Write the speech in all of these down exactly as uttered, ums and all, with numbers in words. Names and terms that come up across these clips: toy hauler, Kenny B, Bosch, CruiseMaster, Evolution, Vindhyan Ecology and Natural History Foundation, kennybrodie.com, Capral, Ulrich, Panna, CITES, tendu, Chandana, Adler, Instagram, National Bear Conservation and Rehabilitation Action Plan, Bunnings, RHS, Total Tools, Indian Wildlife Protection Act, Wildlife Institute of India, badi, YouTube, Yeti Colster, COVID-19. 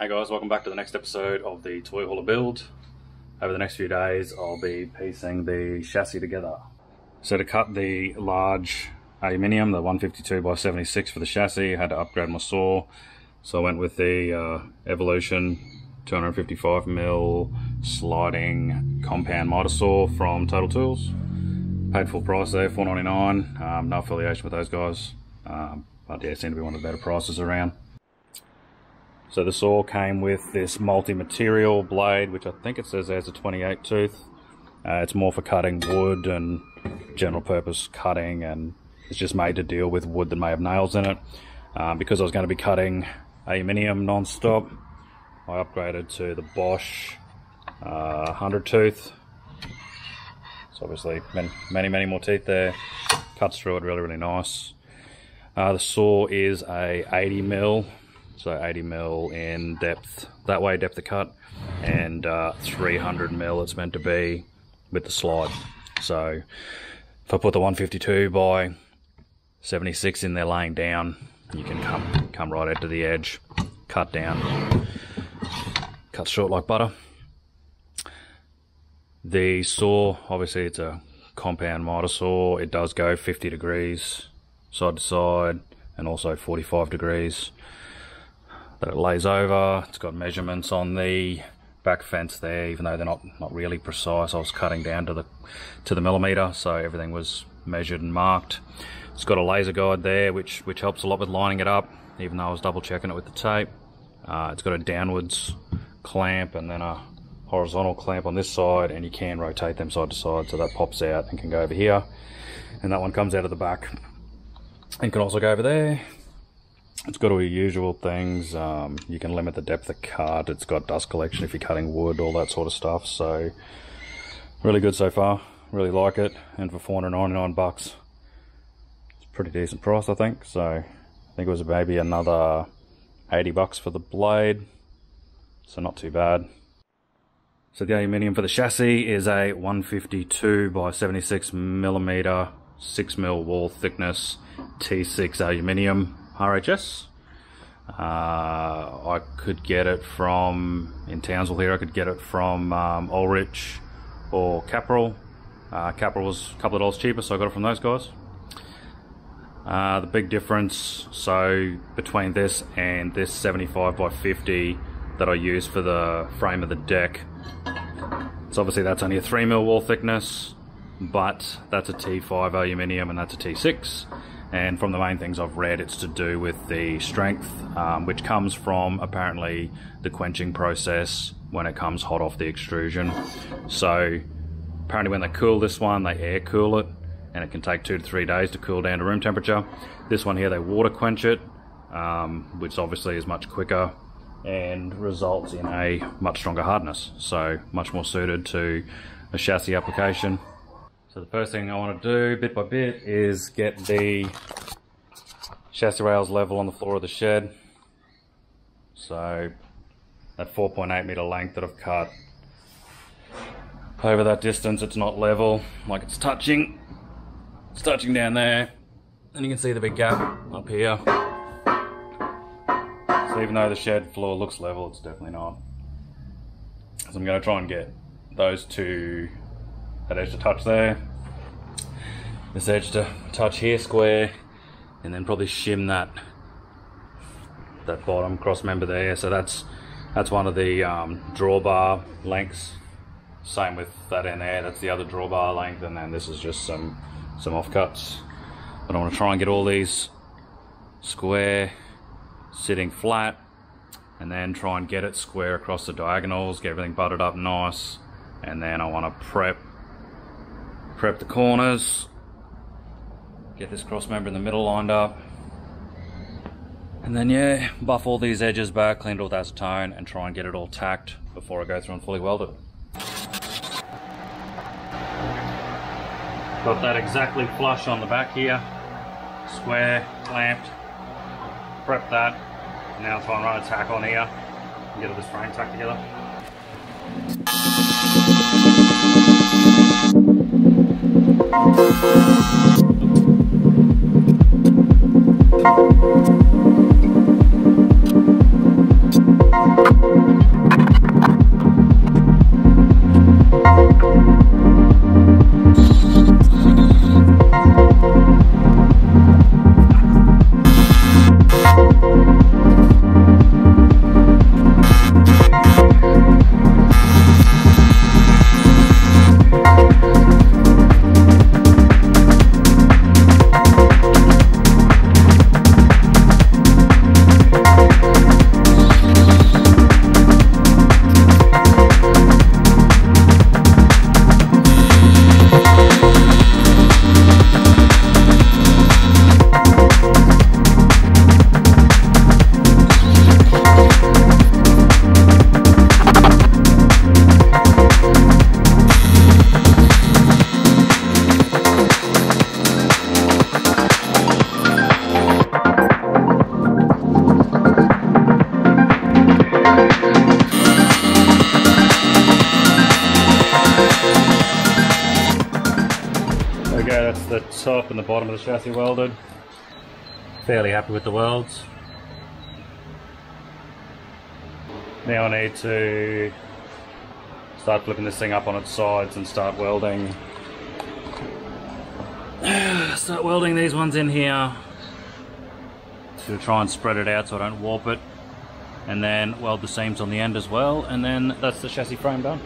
Hey guys, welcome back to the next episode of the Toy Hauler build. Over the next few days I'll be piecing the chassis together. So to cut the large aluminium, the one fifty-two by seventy-six for the chassis, I had to upgrade my saw. So I went with the uh, Evolution two fifty-five millimeter sliding compound miter saw from Total Tools. Paid full price there, four ninety-nine. Um, no affiliation with those guys, um, but yeah, seemed to be one of the better prices around. So the saw came with this multi-material blade, which I think it says there's a twenty-eight tooth. Uh, it's more for cutting wood and general purpose cutting, and it's just made to deal with wood that may have nails in it. Um, because I was going to be cutting aluminium non-stop, I upgraded to the Bosch uh, one hundred tooth. It's obviously many, many more teeth there. Cuts through it really, really nice. Uh, the saw is a eighty mil. So eighty mil in depth, that way depth of cut, and uh, three hundred mil it's meant to be with the slide. So if I put the one fifty-two by seventy-six in there laying down, you can come, come right out to the edge, cut down, cut short like butter. The saw, obviously it's a compound miter saw, it does go fifty degrees side to side and also forty-five degrees. That it lays over. It's got measurements on the back fence there, even though they're not not really precise. I was cutting down to the to the millimeter, so everything was measured and marked. It's got a laser guide there, which which helps a lot with lining it up, even though I was double checking it with the tape. Uh, it's got a downwards clamp and then a horizontal clamp on this side, and you can rotate them side to side, so that pops out and can go over here, and that one comes out of the back and can also go over there. It's got all your usual things. Um, you can limit the depth of cut. It's got dust collection if you're cutting wood, all that sort of stuff. So really good so far. Really like it. And for four ninety-nine bucks, it's a pretty decent price, I think. So I think it was maybe another eighty bucks for the blade. So not too bad. So the aluminium for the chassis is a one fifty-two by seventy-six millimeter, six mil wall thickness T six aluminium. R H S. Uh, I could get it from, in Townsville here, I could get it from um, Ulrich or Capral. Uh, Capral was a couple of dollars cheaper, so I got it from those guys. Uh, the big difference, so between this and this seventy-five by fifty that I use for the frame of the deck, it's obviously that's only a three mil wall thickness, but that's a T five aluminium and that's a T six. And from the main things I've read, it's to do with the strength, um, which comes from apparently the quenching process when it comes hot off the extrusion. So apparently when they cool this one, they air cool it, and it can take two to three days to cool down to room temperature. This one here, they water quench it, um, which obviously is much quicker and results in a much stronger hardness. So much more suited to a chassis application. So the first thing I want to do, bit by bit, is get the chassis rails level on the floor of the shed. So that four point eight meter length that I've cut, over that distance it's not level, like it's touching. It's touching down there, and you can see the big gap up here. So even though the shed floor looks level, it's definitely not. So I'm going to try and get those two, that edge to touch there, this edge to touch here square, and then probably shim that that bottom cross member there. So that's that's one of the um, drawbar lengths. Same with that in there, that's the other drawbar length, and then this is just some some offcuts. But I want to try and get all these square sitting flat, and then try and get it square across the diagonals, get everything butted up nice, and then I want to prep prep the corners, get this cross member in the middle lined up, and then yeah, buff all these edges back, clean it all with acetone, and try and get it all tacked before I go through and fully weld it. Got that exactly flush on the back here, square, clamped, prep that, and now I'll try and run a tack on here and get all this frame tacked together. Thank you. the top and the bottom of the chassis welded. Fairly happy with the welds. Now I need to start flipping this thing up on its sides and start welding. Start welding these ones in here to try and spread it out so I don't warp it. And then weld the seams on the end as well, and then that's the chassis frame done.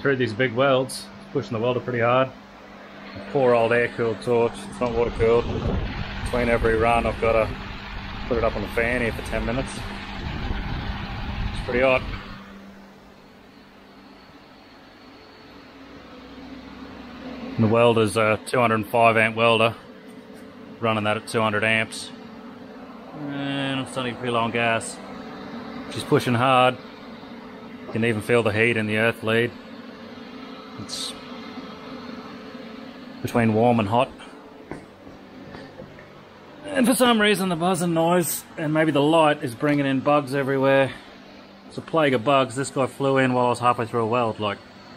Through these big welds, pushing the welder pretty hard. Poor old air-cooled torch, it's not water-cooled. Between every run I've got to put it up on the fan here for ten minutes. It's pretty hot. The welder's a two hundred and five amp welder, running that at two hundred amps. And I'm starting to feel on gas. She's pushing hard. You can even feel the heat in the earth lead. It's between warm and hot. And for some reason the buzz and noise and maybe the light is bringing in bugs everywhere. It's a plague of bugs. This guy flew in while I was halfway through a weld. Like,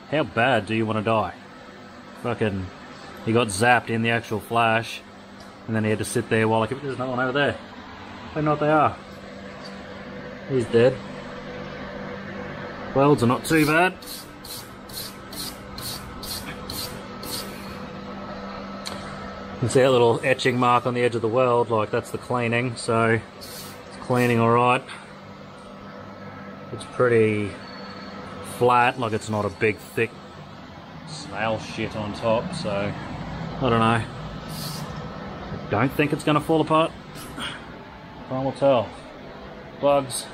how bad do you want to die? Fucking, he got zapped in the actual flash and then he had to sit there while I kept, there's no one over there. I don't know what they are. He's dead. Welds are not too bad. You can see that little etching mark on the edge of the weld, like that's the cleaning, so it's cleaning alright. It's pretty flat, like it's not a big thick snail shit on top, so I don't know. I don't think it's going to fall apart. Time will tell. Bugs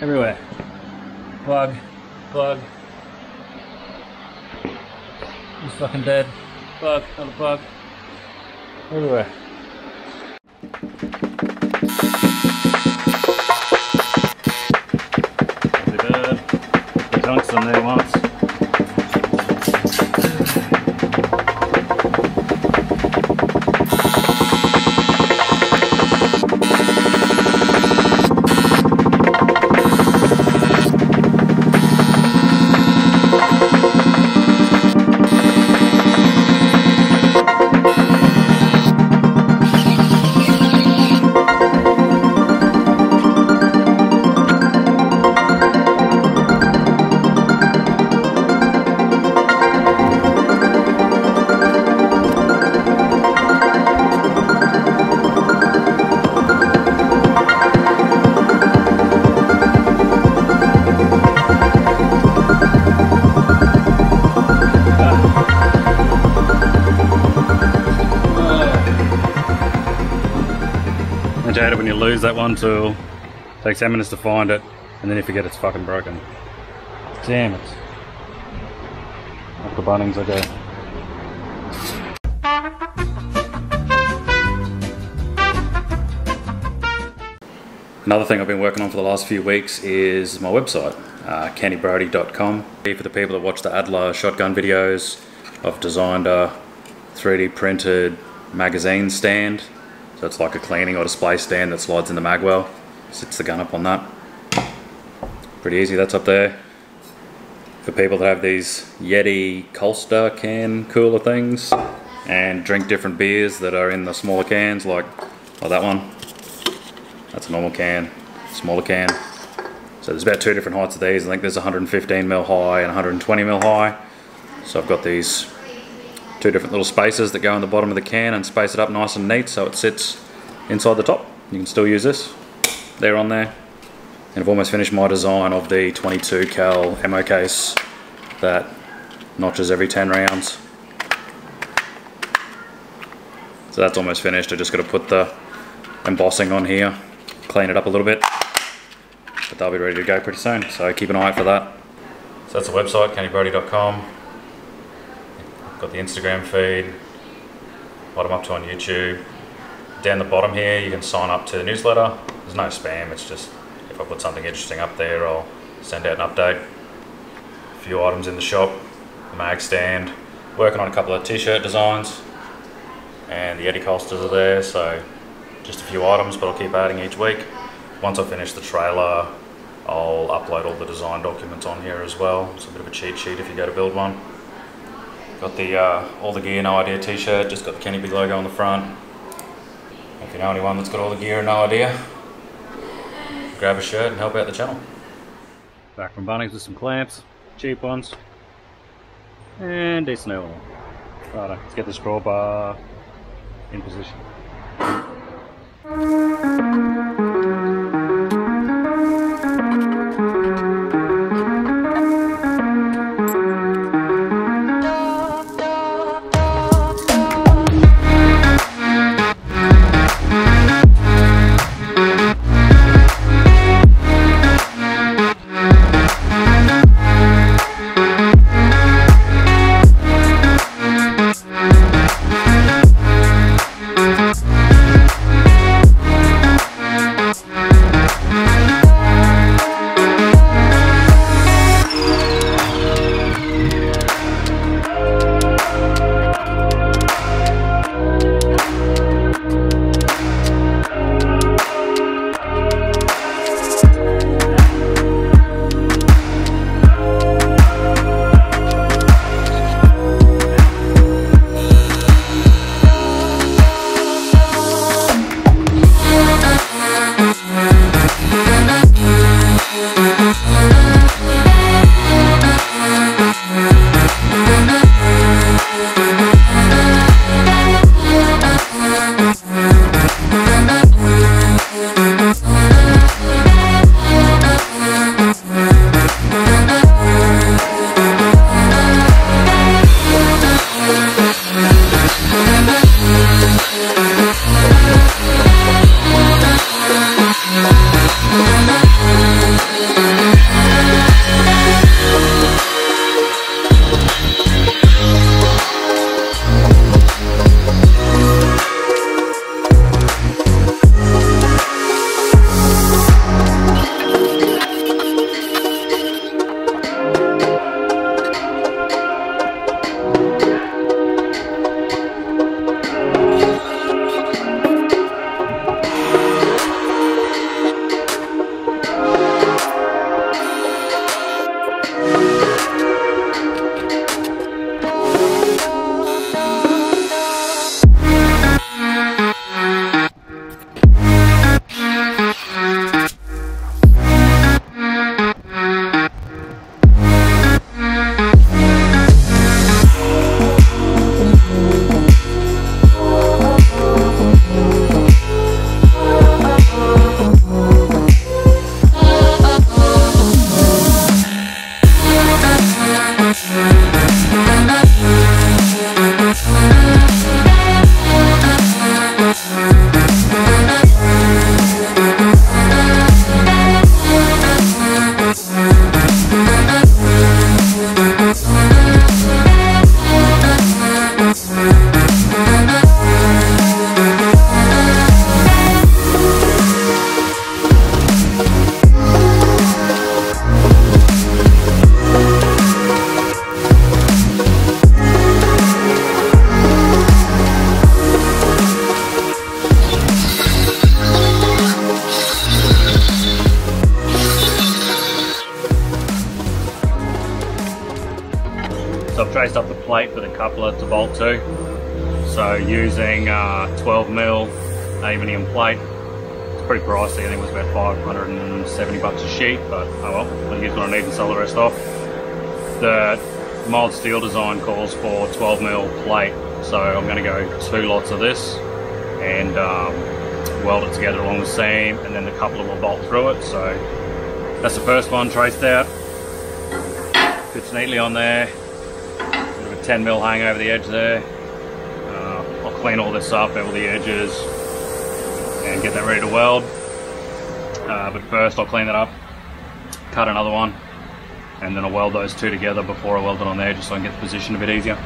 everywhere. Bug, bug. He's fucking dead. Bug, another bug. Everywhere. Put the tungsten there once. When you lose that one tool, it takes ten minutes to find it, and then you forget it's fucking broken. Damn it. Up the Bunnings I go. Another thing I've been working on for the last few weeks is my website, uh, kenny brodie dot com. For the people that watch the Adler shotgun videos, I've designed a three D printed magazine stand. So it's like a cleaning or display stand that slides in the mag well. Sits the gun up on that. Pretty easy, that's up there. For people that have these Yeti Colster can cooler things and drink different beers that are in the smaller cans, like, like that one. That's a normal can, smaller can. So there's about two different heights of these. I think there's one hundred and fifteen mil high and one hundred and twenty mil high. So I've got these two different little spaces that go in the bottom of the can and space it up nice and neat so it sits inside the top. You can still use this. They're on there. And I've almost finished my design of the twenty-two cal ammo case that notches every ten rounds. So that's almost finished. I just got to put the embossing on here, clean it up a little bit, but they'll be ready to go pretty soon, so keep an eye out for that. So that's the website, kenny brodie dot com. Got the Instagram feed, what I'm up to on YouTube. Down the bottom here you can sign up to the newsletter. There's no spam, it's just if I put something interesting up there I'll send out an update. A few items in the shop, the mag stand, working on a couple of t-shirt designs, and the Yeti Colsters are there, so just a few items, but I'll keep adding each week. Once I finish the trailer I'll upload all the design documents on here as well. It's a bit of a cheat sheet if you go to build one. Got the uh, All the Gear No Idea t-shirt, just got the Kenny B logo on the front. If you know anyone that's got all the gear and no idea, grab a shirt and help out the channel. Back from Bunnings with some clamps, cheap ones, and decent new one. Right, let's get this drawbar in position. So I've traced up the plate for the coupler to bolt to. So using uh, twelve mil aluminium plate, it's pretty pricey. I think it was about five hundred and seventy bucks a sheet, but oh well, I'll use what I need and sell the rest off. The mild steel design calls for twelve mil plate, so I'm going to go two lots of this and um, weld it together along the seam, and then the coupler will bolt through it. So that's the first one traced out. Fits neatly on there. ten mil hanger over the edge there. Uh, I'll clean all this up, bevel the edges, and get that ready to weld. Uh, but first I'll clean that up, cut another one, and then I'll weld those two together before I weld it on there, just so I can get the position a bit easier.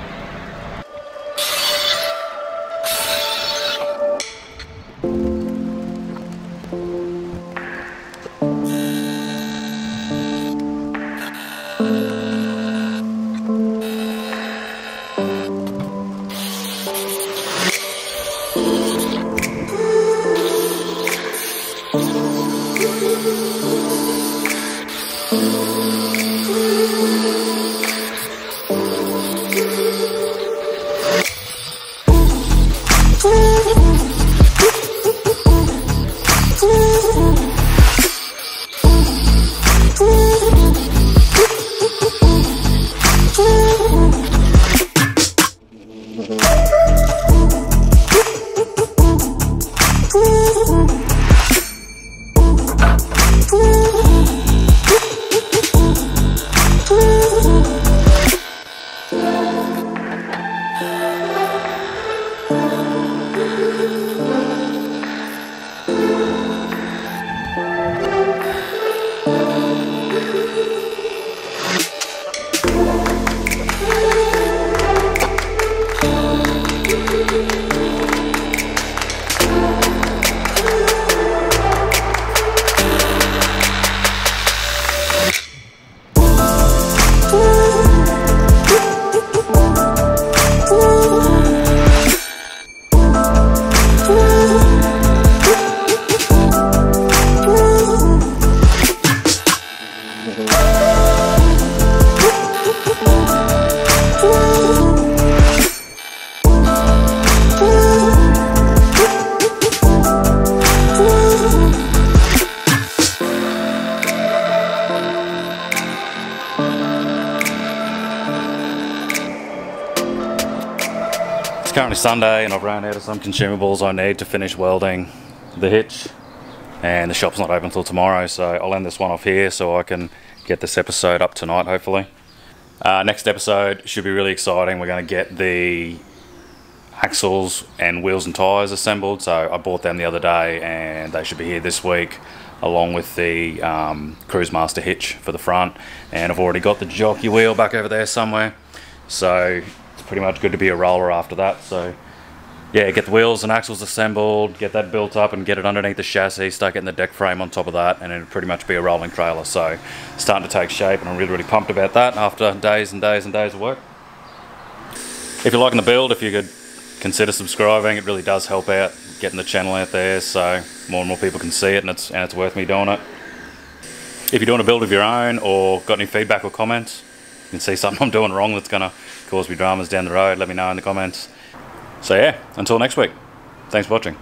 Currently Sunday, and I've run out of some consumables I need to finish welding the hitch, and the shop's not open until tomorrow, so I'll end this one off here so I can get this episode up tonight, hopefully. Uh, next episode should be really exciting. We're going to get the axles and wheels and tyres assembled. So I bought them the other day and they should be here this week, along with the um, CruiseMaster hitch for the front, and I've already got the jockey wheel back over there somewhere, so pretty much good to be a roller after that. So yeah, get the wheels and axles assembled, get that built up and get it underneath the chassis, start getting the deck frame on top of that, and it'll pretty much be a rolling trailer. So starting to take shape, and I'm really really pumped about that after days and days and days of work. If you're liking the build, if you could consider subscribing, it really does help out getting the channel out there so more and more people can see it, and it's and it's worth me doing it. If you're doing a build of your own or got any feedback or comments, you can see something I'm doing wrong that's gonna cause me dramas down the road, let me know in the comments. So yeah, until next week, thanks for watching.